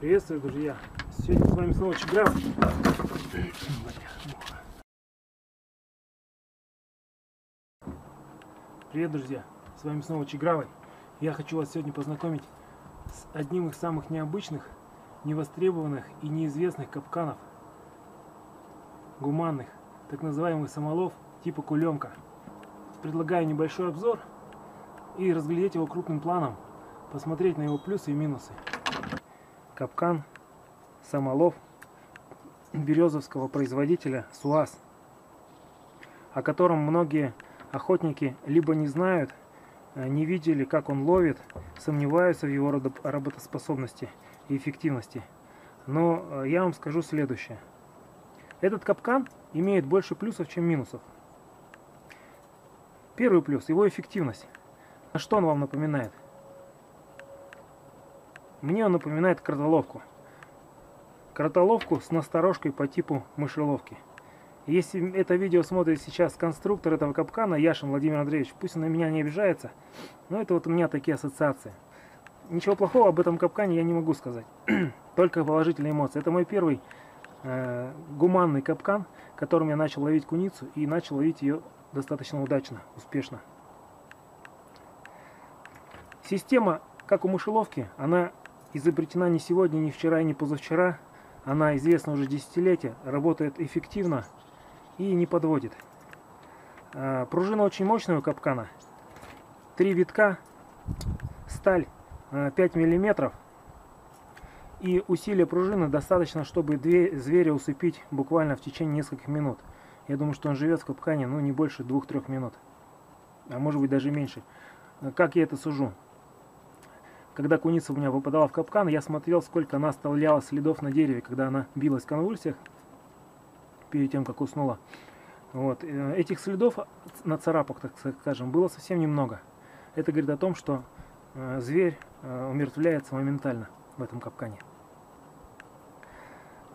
Приветствую, друзья! Сегодня с вами снова Chagravy. Привет, друзья! С вами снова Chagravy. Я хочу вас сегодня познакомить с одним из самых необычных, невостребованных и неизвестных капканов гуманных, так называемых самолов типа Кулёмка. Предлагаю небольшой обзор и разглядеть его крупным планом, посмотреть на его плюсы и минусы. Капкан самолов березовского производителя СУАС, о котором многие охотники либо не знают, не видели, как он ловит, сомневаются в его работоспособности и эффективности. Но я вам скажу следующее. Этот капкан имеет больше плюсов, чем минусов. Первый плюс – его эффективность. На что он вам напоминает? Мне он напоминает кротоловку. Кротоловку с насторожкой по типу мышеловки. Если это видео смотрит сейчас конструктор этого капкана, Яшин Владимир Андреевич, пусть он на меня не обижается, но это вот у меня такие ассоциации. Ничего плохого об этом капкане я не могу сказать, только положительные эмоции. Это мой первый гуманный капкан, которым я начал ловить куницу, и начал ловить ее достаточно удачно, успешно. Система, как у мышеловки, она изобретена не сегодня, не вчера и не позавчера. Она известна уже десятилетия, работает эффективно и не подводит. Пружина очень мощная у капкана. 3 витка, сталь 5 мм. И усилия пружины достаточно, чтобы 2 зверя усыпить буквально в течение нескольких минут. Я думаю, что он живет в капкане, ну, не больше 2-3 минут. А может быть даже меньше. Как я это сужу? Когда куница у меня выпадала в капкан, я смотрел, сколько она оставляла следов на дереве, когда она билась в конвульсиях, перед тем, как уснула. Вот. Этих следов на царапах, так скажем, было совсем немного. Это говорит о том, что зверь умертвляется моментально в этом капкане.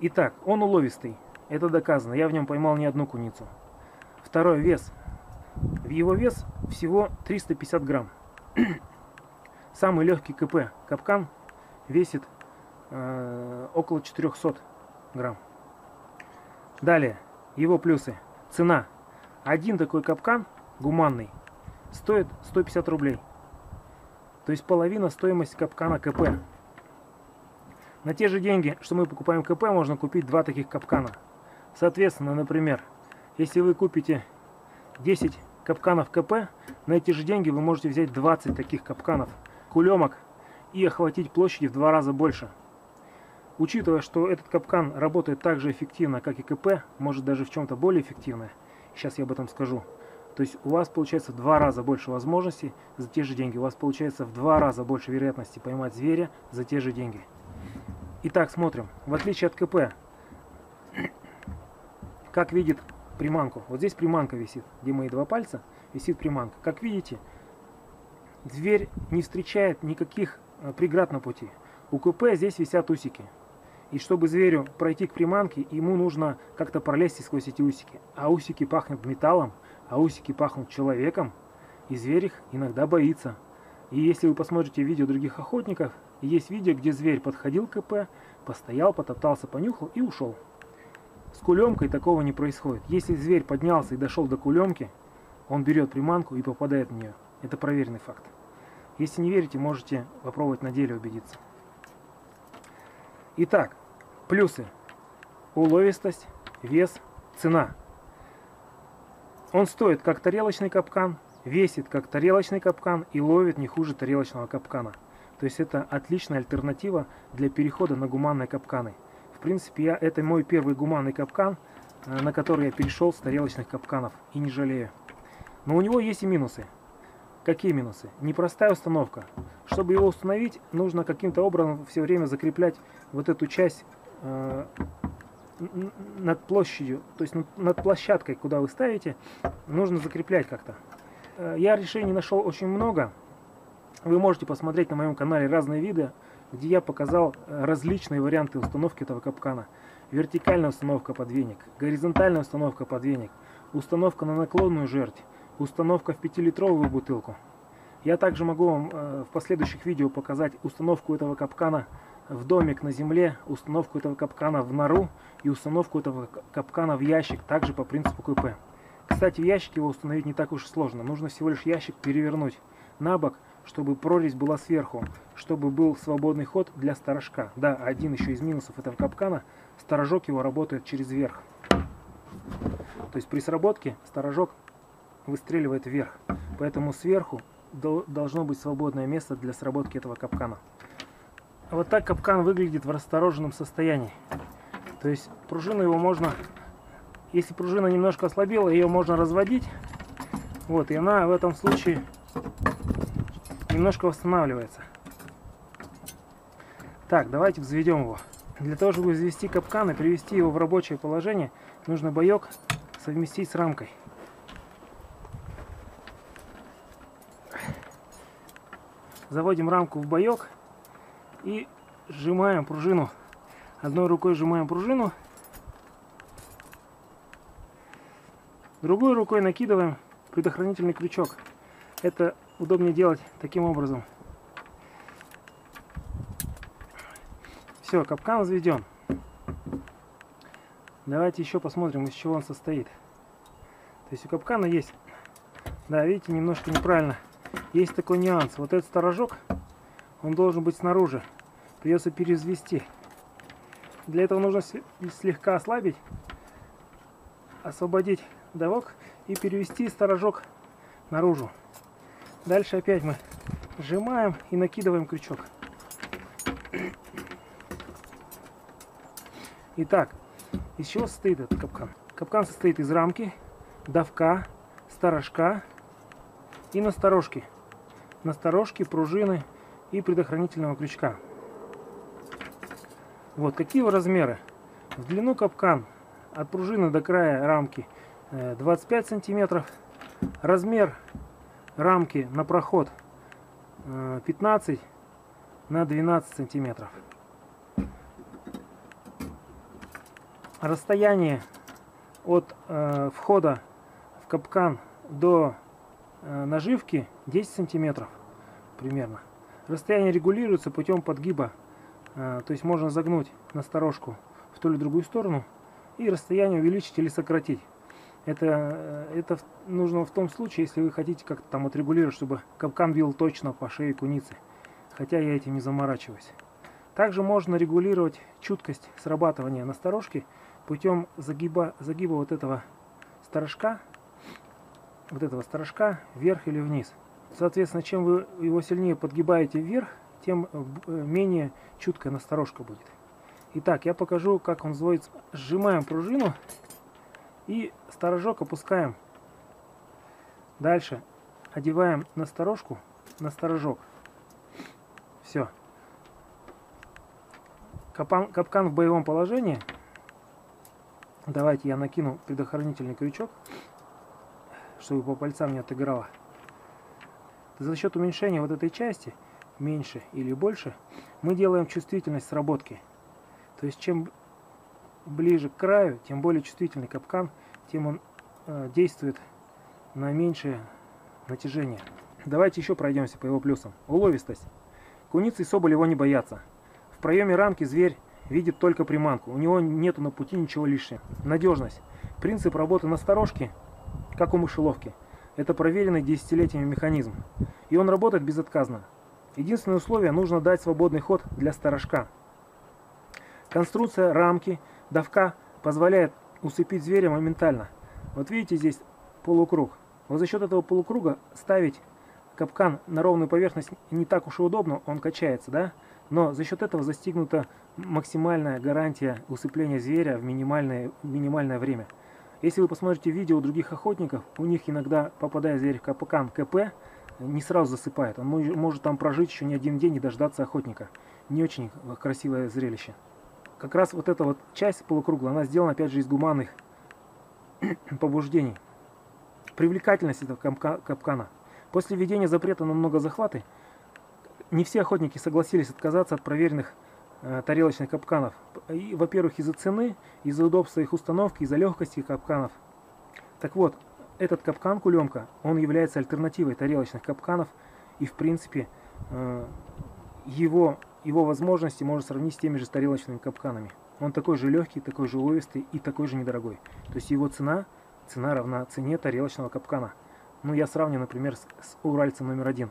Итак, он уловистый. Это доказано. Я в нем поймал не одну куницу. Второй — вес. В его вес всего 350 грамм. Самый легкий КП капкан весит около 400 грамм. Далее, его плюсы. Цена. Один такой капкан, гуманный, стоит 150 рублей. То есть половина стоимости капкана КП. На те же деньги, что мы покупаем КП, можно купить 2 таких капкана. Соответственно, например, если вы купите 10 капканов КП, на эти же деньги вы можете взять 20 таких капканов Кулёмок и охватить площади в 2 раза больше. Учитывая, что этот капкан работает так же эффективно, как и КП, может даже в чем-то более эффективно, сейчас я об этом скажу, то есть у вас получается в 2 раза больше возможностей за те же деньги, у вас получается в 2 раза больше вероятности поймать зверя за те же деньги. Итак, смотрим. В отличие от КП, как видит приманку, вот здесь приманка висит, где мои 2 пальца, висит приманка. Как видите, зверь не встречает никаких преград на пути. У КП здесь висят усики. И чтобы зверю пройти к приманке, ему нужно как-то пролезть сквозь эти усики. А усики пахнут металлом, а усики пахнут человеком. И зверь их иногда боится. И если вы посмотрите видео других охотников, есть видео, где зверь подходил к КП, постоял, потоптался, понюхал и ушел. С Кулёмкой такого не происходит. Если зверь поднялся и дошел до Кулёмки, он берет приманку и попадает в нее. Это проверенный факт. Если не верите, можете попробовать на деле убедиться. Итак, плюсы. Уловистость, вес, цена. Он стоит как тарелочный капкан, весит как тарелочный капкан и ловит не хуже тарелочного капкана. То есть это отличная альтернатива для перехода на гуманные капканы. В принципе, это мой первый гуманный капкан, на который я перешел с тарелочных капканов, и не жалею. Но у него есть и минусы. Какие минусы? Непростая установка. Чтобы его установить, нужно каким-то образом все время закреплять вот эту часть над площадью, то есть над площадкой, куда вы ставите, нужно закреплять как-то. Я решений нашел очень много. Вы можете посмотреть на моем канале разные виды, где я показал различные варианты установки этого капкана. Вертикальная установка под веник, горизонтальная установка под веник, установка на наклонную жердь, установка в 5-литровую бутылку. Я также могу вам в последующих видео показать установку этого капкана в домик на земле, установку этого капкана в нору и установку этого капкана в ящик, также по принципу КП. Кстати, в ящик его установить не так уж и сложно. Нужно всего лишь ящик перевернуть на бок, чтобы прорезь была сверху, чтобы был свободный ход для сторожка. Да, один еще из минусов этого капкана – сторожок его работает через верх. То есть при сработке сторожок выстреливает вверх. Поэтому сверху должно быть свободное место для сработки этого капкана. Вот так капкан выглядит в растороженном состоянии. То есть пружину его можно... Если пружина немножко ослабела, ее можно разводить. Вот, и она в этом случае немножко восстанавливается. Так, давайте взведем его. Для того, чтобы взвести капкан и привести его в рабочее положение, нужно боек совместить с рамкой. Заводим рамку в боек и сжимаем пружину. Одной рукой сжимаем пружину. Другой рукой накидываем предохранительный крючок. Это удобнее делать таким образом. Все, капкан взведен. Давайте еще посмотрим, из чего он состоит. То есть у капкана есть... Да, видите, немножко неправильно. Есть такой нюанс. Вот этот сторожок, он должен быть снаружи. Придется перевзвести. Для этого нужно слегка ослабить, освободить довок и перевести сторожок наружу. Дальше опять мы сжимаем и накидываем крючок. Итак, из чего состоит этот капкан? Капкан состоит из рамки, довка, сторожка и насторожки. Насторожки, пружины и предохранительного крючка. Вот какие его размеры. В длину капкан от пружины до края рамки 25 сантиметров. Размер рамки на проход 15 на 12 сантиметров. Расстояние от входа в капкан до наживки 10 сантиметров примерно. Расстояние регулируется путем подгиба. То есть можно загнуть насторожку в ту или другую сторону и расстояние увеличить или сократить. Это нужно в том случае, если вы хотите как-то там отрегулировать, чтобы капкан бил точно по шее куницы. Хотя я этим не заморачиваюсь. Также можно регулировать чуткость срабатывания насторожки путем загиба вот этого сторожка вверх или вниз. Соответственно, чем вы его сильнее подгибаете вверх, тем менее чуткая насторожка будет. Итак, я покажу, как он взводится. Сжимаем пружину и сторожок опускаем. Дальше одеваем насторожку на сторожок. Все. Капкан в боевом положении. Давайте я накину предохранительный крючок, чтобы по пальцам не отыграло. За счет уменьшения вот этой части, меньше или больше, мы делаем чувствительность сработки. То есть чем ближе к краю, тем более чувствительный капкан, тем он действует на меньшее натяжение. Давайте еще пройдемся по его плюсам. Уловистость. Куницы и соболь его не боятся. В проеме рамки зверь видит только приманку. У него нету на пути ничего лишнего. Надежность. Принцип работы насторожки, как у мышеловки. Это проверенный десятилетиями механизм. И он работает безотказно. Единственное условие, нужно дать свободный ход для сторожка. Конструкция рамки, довка позволяет усыпить зверя моментально. Вот видите, здесь полукруг. Вот за счет этого полукруга ставить капкан на ровную поверхность не так уж и удобно, он качается, да? Но за счет этого достигнута максимальная гарантия усыпления зверя в минимальное время. Если вы посмотрите видео других охотников, у них иногда, попадая зверь в капкан КП, не сразу засыпает. Он может там прожить еще не один день и дождаться охотника. Не очень красивое зрелище. Как раз вот эта вот часть полукругла, она сделана опять же из гуманных побуждений. Привлекательность этого капкана. После введения запрета на многозахваты, не все охотники согласились отказаться от проверенных тарелочных капканов. Во-первых, из-за цены, из-за удобства их установки, из-за легкости капканов. Так вот, этот капкан Кулёмка, он является альтернативой тарелочных капканов. И в принципе его его возможности можно сравнить с теми же тарелочными капканами. Он такой же легкий, такой же уловистый и такой же недорогой. То есть его цена равна цене тарелочного капкана. Ну, я сравню, например, с Уральцем номер 1.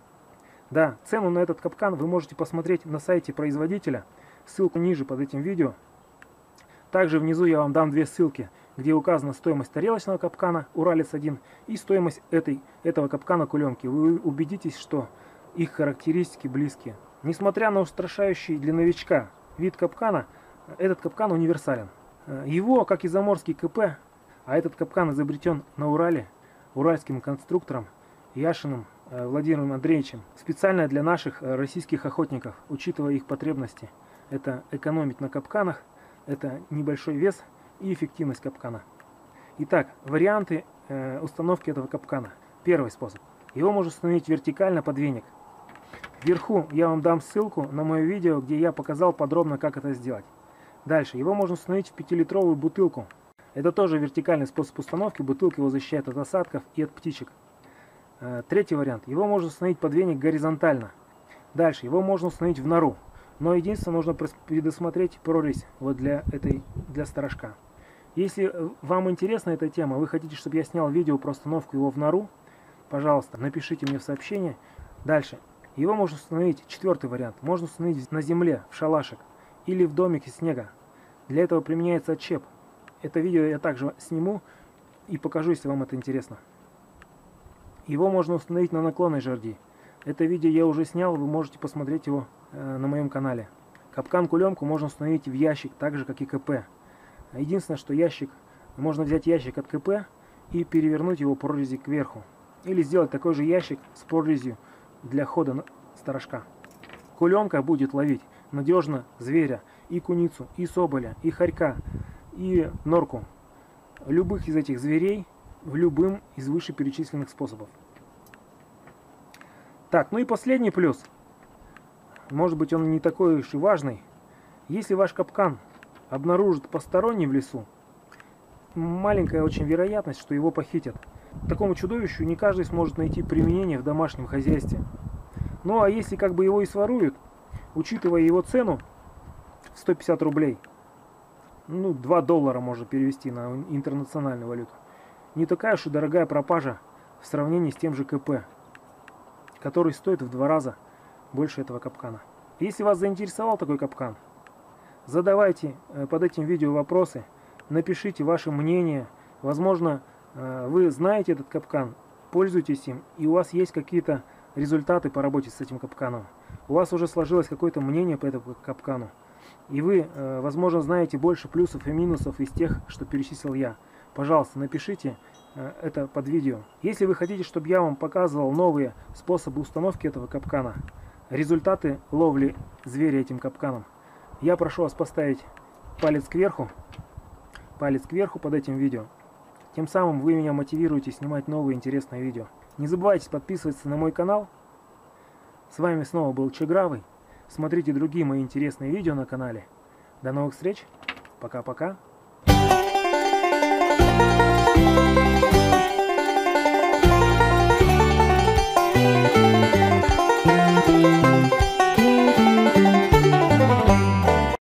Да, цену на этот капкан вы можете посмотреть на сайте производителя. Ссылку ниже под этим видео. Также внизу я вам дам две ссылки, где указана стоимость тарелочного капкана Уралец-1 и стоимость этого капкана Кулёмки. Вы убедитесь, что их характеристики близки. Несмотря на устрашающий для новичка вид капкана, этот капкан универсален. Его, как и заморский КП, а этот капкан изобретен на Урале, уральским конструктором Яшиным Владимиром Андреевичем, специально для наших российских охотников, учитывая их потребности. Это экономить на капканах, это небольшой вес и эффективность капкана. Итак, варианты установки этого капкана. Первый способ. Его можно установить вертикально под веник. Вверху я вам дам ссылку на мое видео, где я показал подробно, как это сделать. Дальше. Его можно установить в 5-литровую бутылку. Это тоже вертикальный способ установки. Бутылка его защищает от осадков и от птичек. Третий вариант. Его можно установить под веник горизонтально. Дальше. Его можно установить в нору. Но единственное, нужно предусмотреть прорезь вот для сторожка. Если вам интересна эта тема, вы хотите, чтобы я снял видео про установку его в нору, пожалуйста, напишите мне в сообщение. Дальше. Его можно установить, четвертый вариант, можно установить на земле, в шалашик или в домик из снега. Для этого применяется отщеп. Это видео я также сниму и покажу, если вам это интересно. Его можно установить на наклонной жерди. Это видео я уже снял, вы можете посмотреть его на моем канале. Капкан-кулемку можно установить в ящик, так же как и КП. Единственное, что ящик, можно взять ящик от КП и перевернуть его прорези кверху. Или сделать такой же ящик с прорезью для хода сторожка. Кулемка будет ловить надежно зверя, и куницу, и соболя, и хорька, и норку. Любых из этих зверей в любым из вышеперечисленных способов. Так, ну и последний плюс. Может быть, он не такой уж и важный. Если ваш капкан обнаружит посторонний в лесу, маленькая очень вероятность, что его похитят. Такому чудовищу не каждый сможет найти применение в домашнем хозяйстве. Ну а если его и своруют, учитывая его цену в 150 рублей, ну, $2 можно перевести на интернациональную валюту, не такая уж и дорогая пропажа в сравнении с тем же КП, который стоит в 2 раза больше этого капкана. Если вас заинтересовал такой капкан, задавайте под этим видео вопросы, напишите ваше мнение, возможно, вы знаете этот капкан, пользуйтесь им, и у вас есть какие-то результаты по работе с этим капканом. У вас уже сложилось какое-то мнение по этому капкану. И вы, возможно, знаете больше плюсов и минусов из тех, что перечислил я. Пожалуйста, напишите это под видео. Если вы хотите, чтобы я вам показывал новые способы установки этого капкана, результаты ловли зверя этим капканом, я прошу вас поставить палец кверху под этим видео. Тем самым вы меня мотивируете снимать новые интересные видео. Не забывайте подписываться на мой канал. С вами снова был Chagravy. Смотрите другие мои интересные видео на канале. До новых встреч. Пока-пока.